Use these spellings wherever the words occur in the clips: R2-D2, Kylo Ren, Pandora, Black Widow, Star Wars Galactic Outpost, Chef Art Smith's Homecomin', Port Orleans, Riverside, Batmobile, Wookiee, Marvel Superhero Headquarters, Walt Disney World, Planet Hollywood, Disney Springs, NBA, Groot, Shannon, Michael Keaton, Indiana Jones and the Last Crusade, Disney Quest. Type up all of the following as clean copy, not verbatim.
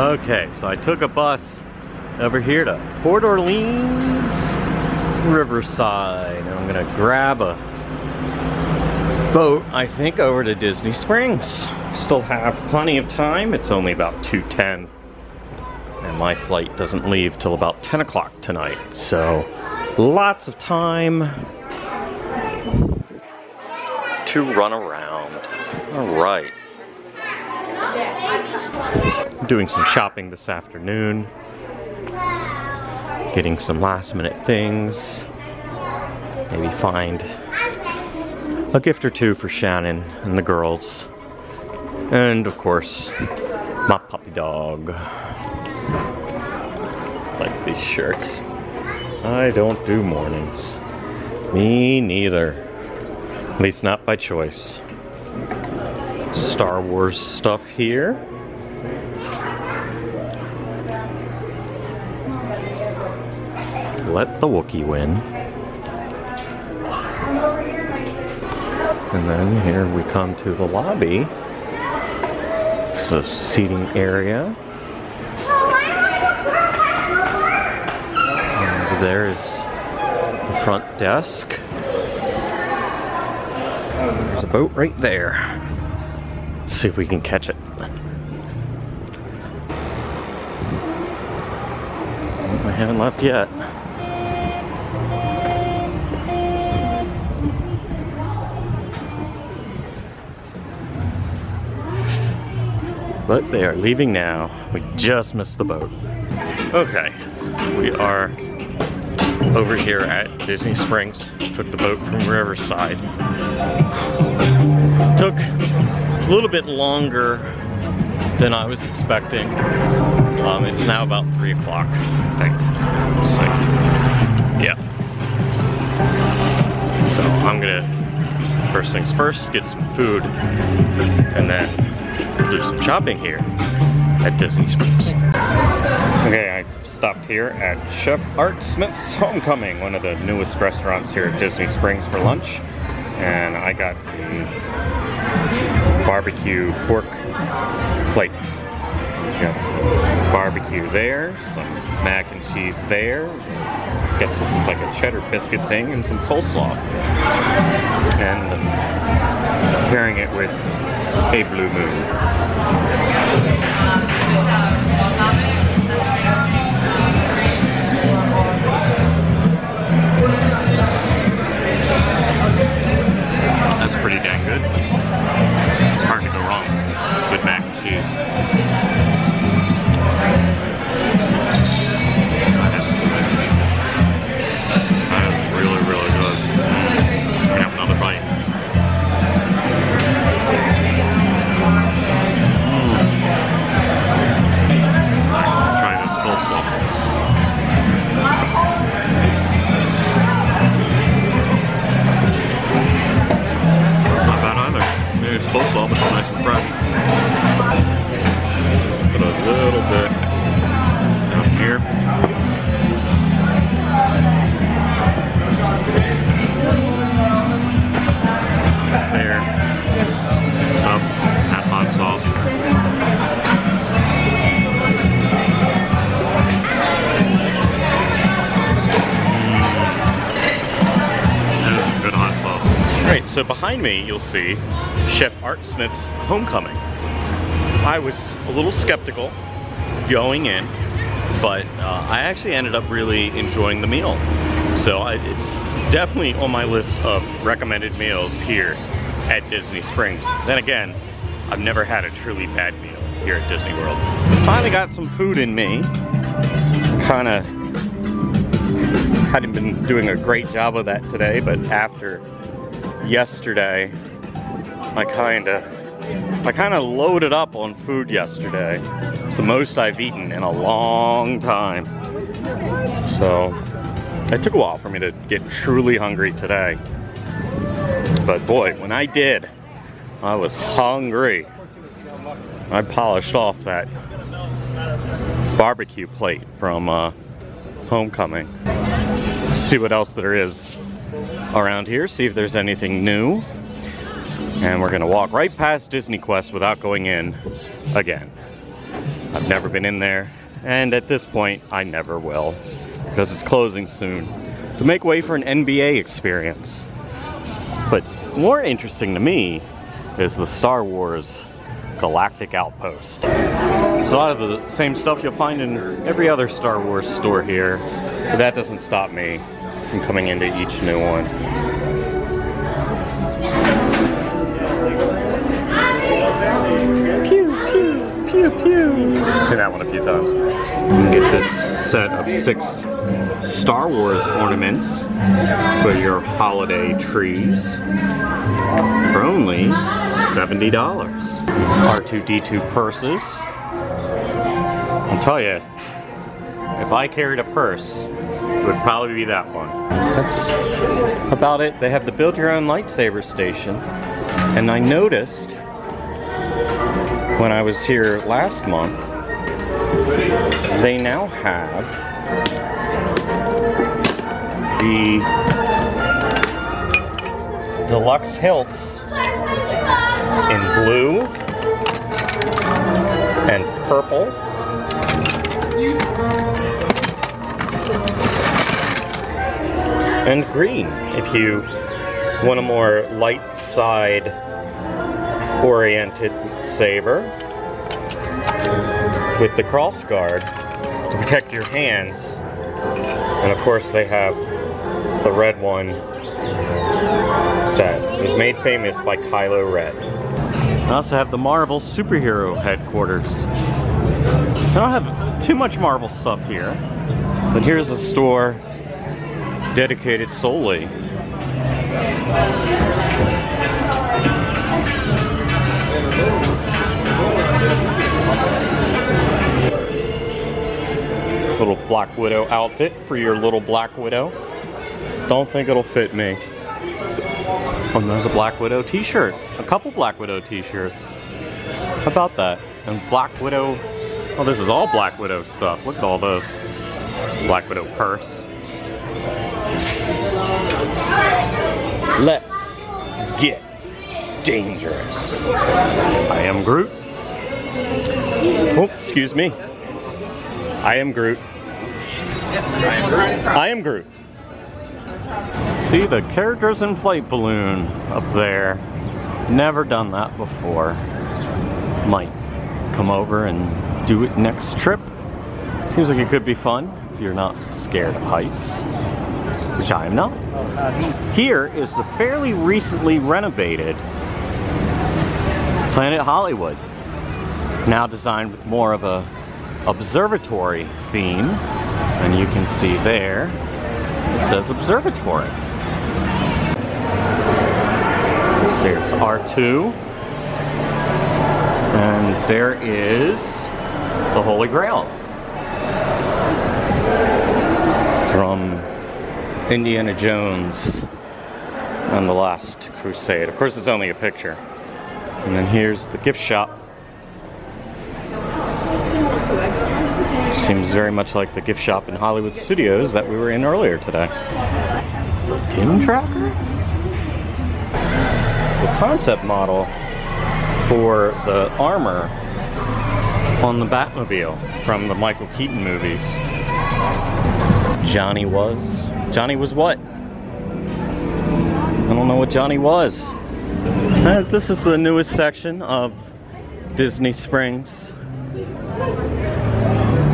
Okay, so I took a bus over here to Port Orleans, Riverside, and I'm gonna grab a boat, I think, over to Disney Springs. Still have plenty of time. It's only about 2:10, and my flight doesn't leave till about 10 o'clock tonight, so lots of time to run around. All right. Doing some shopping this afternoon. Getting some last minute things. Maybe find a gift or two for Shannon and the girls. And of course, my puppy dog. I like these shirts. I don't do mornings. Me neither. At least not by choice. Star Wars stuff here. Let the Wookiee win. And then here we come to the lobby. It's a seating area. And over there is the front desk. There's a boat right there. Let's see if we can catch it. I haven't left yet. But they are leaving now. We just missed the boat. Okay, we are over here at Disney Springs. Took the boat from Riverside. Took a little bit longer than I was expecting. It's now about 3 o'clock, I think. So, yeah. So I'm gonna, first things first, get some food, and then do some shopping here at Disney Springs. Okay, I stopped here at Chef Art Smith's Homecomin', one of the newest restaurants here at Disney Springs, for lunch. And I got the barbecue pork plate. Got some barbecue there, some mac and cheese there. I guess this is like a cheddar biscuit thing, and some coleslaw. And pairing it with a blue moon. That's pretty dang good. It's hard to go wrong with mac and cheese. That is really, really good. I'm gonna have another bite. Coleslaw, but it's nice and fresh. Put a little bit down here. It's there. Some that hot sauce. That is good hot sauce. Alright, so behind me you'll see Chef Art Smith's Homecomin'. I was a little skeptical going in, but I actually ended up really enjoying the meal. So it's definitely on my list of recommended meals here at Disney Springs. Then again, I've never had a truly bad meal here at Disney World. Finally got some food in me. Kinda hadn't been doing a great job of that today, but after yesterday, I kinda loaded up on food yesterday. It's the most I've eaten in a long time. So, it took a while for me to get truly hungry today. But boy, when I did, I was hungry. I polished off that barbecue plate from Homecomin'. See what else there is around here, see if there's anything new. And we're gonna walk right past Disney Quest without going in again. I've never been in there, and at this point, I never will, because it's closing soon to make way for an NBA experience. But more interesting to me is the Star Wars Galactic Outpost. It's a lot of the same stuff you'll find in every other Star Wars store here, but that doesn't stop me from coming into each new one. Pew, pew, pew, pew. I've seen that one a few times. You can get this set of 6 Star Wars ornaments for your holiday trees for only $70. R2-D2 purses. I'll tell you, if I carried a purse, it would probably be that one. That's about it. They have the build your own lightsaber station. And I noticed when I was here last month, they now have the deluxe hilts in blue and purple and green if you want a more light side oriented saber with the cross guard to protect your hands. And of course they have the red one that was made famous by Kylo Ren. I also have the Marvel Superhero Headquarters. I don't have too much Marvel stuff here, but here's a store dedicated solely little Black Widow outfit for your little Black Widow. Don't think it'll fit me. Oh, there's a Black Widow t-shirt. A couple Black Widow t-shirts. How about that? And Black Widow... oh, this is all Black Widow stuff. Look at all those. Black Widow purse. Let's get dangerous. I am Groot. Oh, excuse me. I am Groot. I am Groot. See the characters in flight balloon up there. Never done that before. Might come over and do it next trip. Seems like it could be fun if you're not scared of heights, which I am not. Here is the fairly recently renovated Planet Hollywood. Now designed with more of a observatory theme, and you can see there it says observatory. There's R2, and there is the Holy Grail from Indiana Jones and the Last Crusade. Of course, it's only a picture. And then here's the gift shop. Seems very much like the gift shop in Hollywood Studios that we were in earlier today. Tim Tracker? It's the concept model for the armor on the Batmobile from the Michael Keaton movies. Johnny was? Johnny was what? I don't know what Johnny was. This is the newest section of Disney Springs.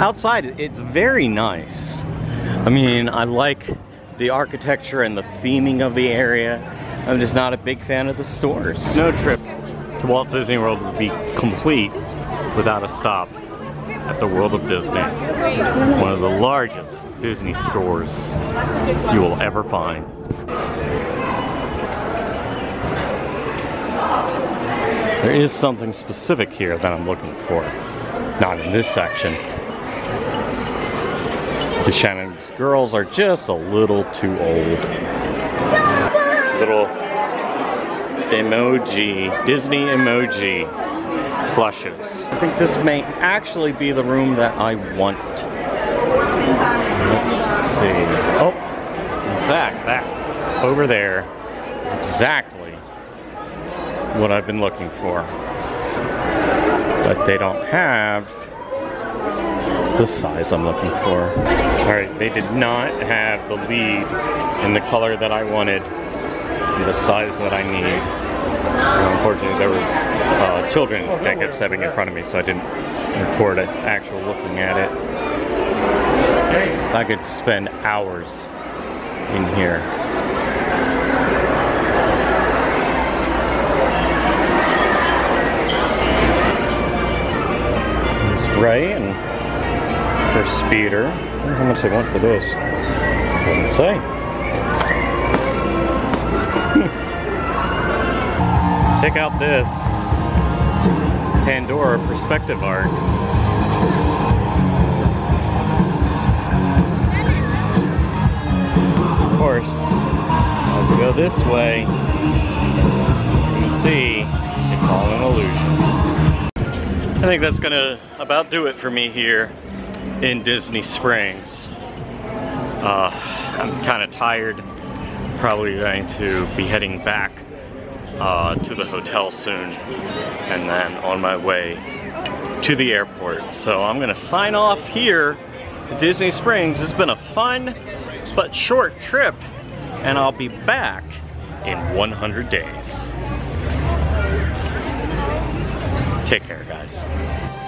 Outside, it's very nice. I mean, I like the architecture and the theming of the area. I'm just not a big fan of the stores. No trip to Walt Disney World would be complete without a stop at the World of Disney. One of the largest Disney stores you will ever find. There is something specific here that I'm looking for. Not in this section. The Shannon's girls are just a little too old. Little emoji, Disney emoji plushes. I think this may actually be the room that I want. Let's see. Oh, in fact, that over there is exactly what I've been looking for. But they don't have the size I'm looking for. All right, they did not have the lead in the color that I wanted, the size that I need. Unfortunately, there were children that kept stepping in front of me, so I didn't record an actual looking at it. I could spend hours in here. Ray and her speeder. I wonder how much they want for this. Doesn't say. Check out this Pandora perspective art. Of course, as we go this way, you can see it's all an illusion. I think that's gonna about do it for me here in Disney Springs. I'm kind of tired. Probably going to be heading back to the hotel soon and then on my way to the airport. So I'm gonna sign off here at Disney Springs. It's been a fun but short trip, and I'll be back in 100 days. Take care, guys.